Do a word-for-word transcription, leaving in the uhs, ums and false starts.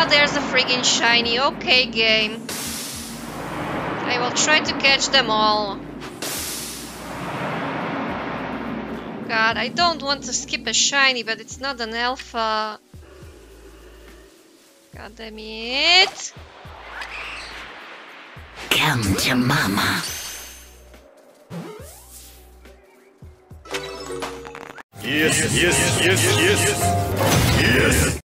Ah, there's a friggin' shiny. Okay, game. I will try to catch them all. God, I don't want to skip a shiny, but it's not an alpha. God damn it. Come to mama. Yes, yes, yes, yes, yes. Yes.